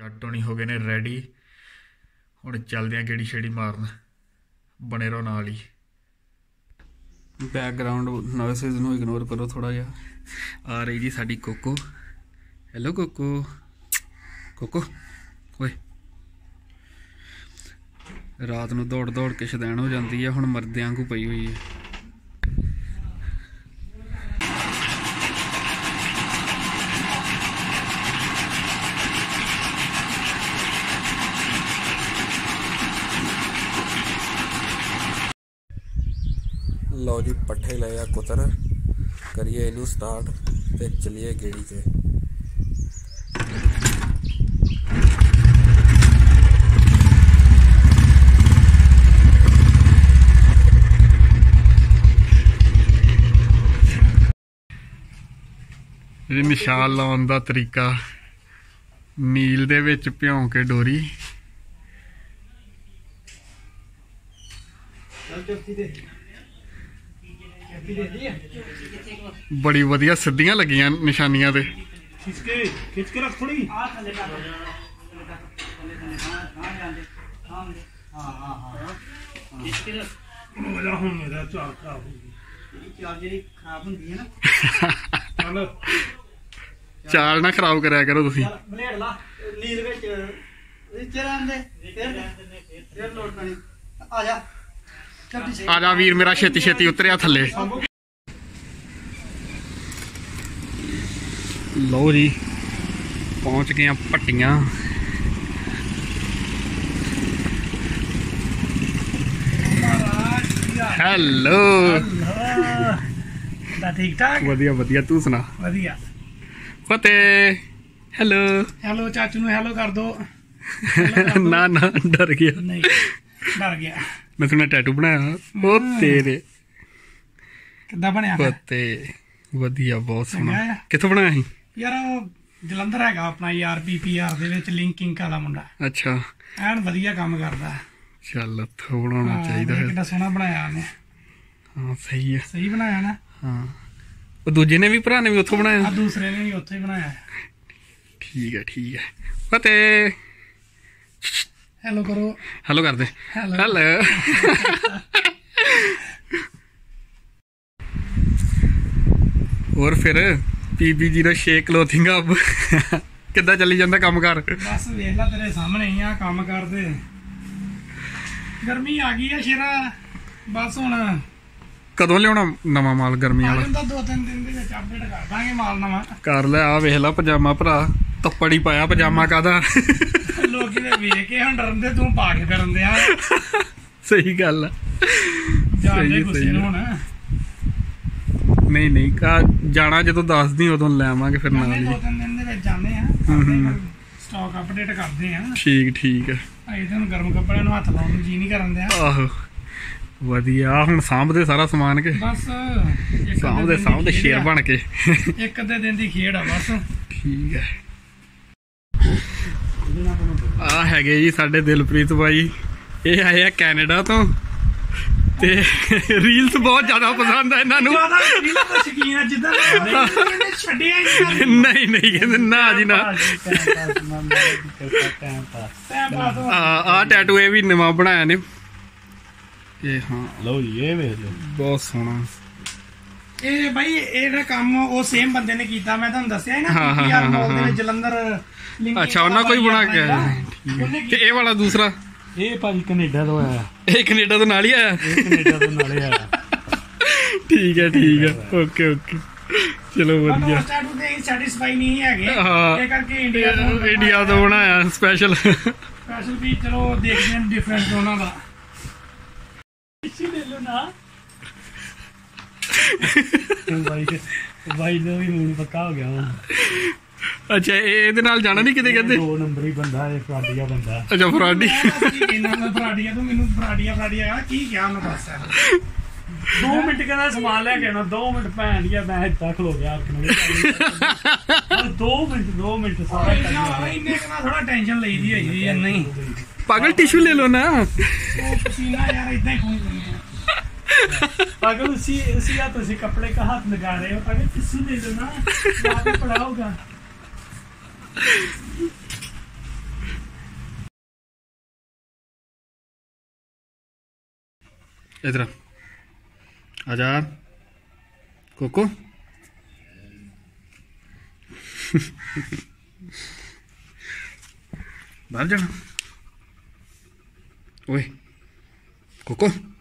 जट होनी हो गए ने रेडी। हुण चलदे आ गेड़ी छेड़ी मारन, बने रहो नाल ही। बैकग्राउंड नॉइसेस नू इग्नोर करो थोड़ा जिहा। आ रही जी साडी कोको। हेलो कोको, कोको ओए। रात नू दौड़ दौड़ के शदैन हो जाती है, हुण मरदे वांगू पई हुई है। लो जी पट्ठे लाया कुतर, करिए इनू स्टार्ट ते चलिए गेड़ी से। ये मिशाल लाउन दा तरीका, मील दे विच भ्यों के डोरी बड़ी वधिया सीधियां लगियां निशानियां ते चाल ना खराब कराया करो तुसी। आजा वीर मेरा छेती छेती उतरिया थले। लो जी पहुंच गए पट्टियां। हेलो ठीक ठाक वधिया वधिया, तू सुना वधिया फते। हेलो हेलो चाचू नु हेलो कर दो। ना ना डर गया, नहीं डर गया। मैं थोड़ा टैटू बनाया बहुत तेरे किदा बनया फते वधिया बहुत सोना। किथों बनाया ही यार? जलंधर हैगा अपना यार पीपीआर दे विच लिंकिंग वाला मुंडा। अच्छा ऐन वधिया काम करदा। चल थोड़ा बनाना चाहिदा है। कितना सोना बनाया ने। हां सही है, सही बनाया ना। हां वो दूजे ने भी भरा ने भी उथों बनाया। हां दूसरे ने भी उथों ही बनाया। ठीक है ठीक है फते हेलो करो। हेलो कर दे। हेलो और फिर PB06 क्लोथिंग अब किद्दां चली जांदा काम कार? बस देख ला तेरे सामने ही आ काम कार दे। गर्मी आ गई है शेरा, बस हुण कदों लियाउणा नवा माल? गर्मी वाला आंदा 2-3 दिन दे विच अपडेट कर दांगे माल नवा। कर ले आ वेख ला पजामा भरा तप्पड़ी पाया। पजामा कादा लोग वेख के हम डरन दे, तू पा के फिरन दे। सही गल है। नहीं नहीं का जाना जो दस दी उदों लैवांगे फिर नाल ही। 2-3 दिन दे विच जाने आ, स्टॉक अपडेट करदे आ। ठीक ठीक है। अजे तुहानू गर्म कपड़े नू हत्थ लाउण जी नहीं करन दे। आहो वधिया हुण सांभदे सारा समान के बस सांभदे सांभदे शेर बन के एक अद्धे दिन दी खेड़ आ बस। ठीक है आ है जी साडे दिलप्रीत भाई, ये आए कैनेडा तो रील्स बहुत ज्यादा पसंद है इन्हां नूं। नहीं नहीं ना जी ना आ टैटू ये भी नवा बनाया ने। हाँ लो ये बहुत सोहना। ਇਹ ਭਾਈ ਇਹਦਾ ਕੰਮ ਉਹ ਸੇਮ ਬੰਦੇ ਨੇ ਕੀਤਾ, ਮੈਂ ਤੁਹਾਨੂੰ ਦੱਸਿਆ ਹੀ ਨਾ ਯਾਰ ਮੋਲ ਦੇ ਜਲੰਧਰ। ਅੱਛਾ ਉਹਨਾਂ ਕੋਈ ਬਣਾ ਕੇ ਆਇਆ ਤੇ ਇਹ ਵਾਲਾ ਦੂਸਰਾ ਇਹ ਭਾਈ ਕੈਨੇਡਾ ਤੋਂ ਆਇਆ। ਇਹ ਕੈਨੇਡਾ ਤੋਂ ਨਾਲ ਹੀ ਆਇਆ। ਇਹ ਕੈਨੇਡਾ ਤੋਂ ਨਾਲ ਹੀ ਆਇਆ। ਠੀਕ ਹੈ ਠੀਕ ਹੈ ਓਕੇ ਓਕੇ ਚਲੋ ਵਧੀਆ। ਸਟਾਰਟੂ ਦੇ ਸੈਟੀਸਫਾਈ ਨਹੀਂ ਹੈਗੇ ਇਹ ਕਰਕੇ ਇੰਡੀਆ ਤੋਂ ਬਣਾਇਆ ਸਪੈਸ਼ਲ ਸਪੈਸ਼ਲ ਵੀ। ਚਲੋ ਦੇਖਦੇ ਹਾਂ ਡਿਫਰੈਂਸ ਉਹਨਾਂ ਦਾ। ਇਸੇ ਲੈ ਲਓ ਨਾ भाई भाई ने भी मूड पक्का हो गया। अच्छा ਇਹਦੇ ਨਾਲ ਜਾਣਾ ਨਹੀਂ ਕਿਤੇ ਕਹਿੰਦੇ। ਦੋ ਨੰਬਰ ਹੀ ਬੰਦਾ ਇਹ ਫਰਾਡੀਆ ਬੰਦਾ। ਅੱਛਾ ਫਰਾਡੀਆ ਇਹਨਾਂ ਨਾਲ ਫਰਾਡੀਆ ਤੋਂ ਮੈਨੂੰ ਫਰਾਡੀਆ ਫਰਾਡੀਆ ਕੀ ਕਿਹਾ ਮੈਂ ਬਸ 2 ਮਿੰਟ ਕਹਿੰਦਾ ਸਮਾਨ ਲੈ ਕੇ ਆਣਾ। 2 ਮਿੰਟ ਭੈਣ ਜੀ ਮੈਂ ਇੱਦਾਂ ਖਲੋ ਗਿਆ ਆਪਣਾ। 2 ਮਿੰਟ ਸਾਰਾ ਇਹਨੇ ਕਹਿੰਦਾ ਥੋੜਾ ਟੈਨਸ਼ਨ ਲਈ ਦੀ ਹੋਈ ਹੈ। ਨਹੀਂ ਪਾਗਲ ਟਿਸ਼ੂ ਲੈ ਲੋ ਨਾ। ਉਹ ਪਸੀਨਾ ਯਾਰ ਇਦਾਂ ਹੀ ਖੂਨ पागल उसी या तो कपड़े का हाथ लगा रहे हो। पागल किसी दे दो ना, बाद में पड़ा होगा। इधर आजार कोको बाहर जाना ओए कोको।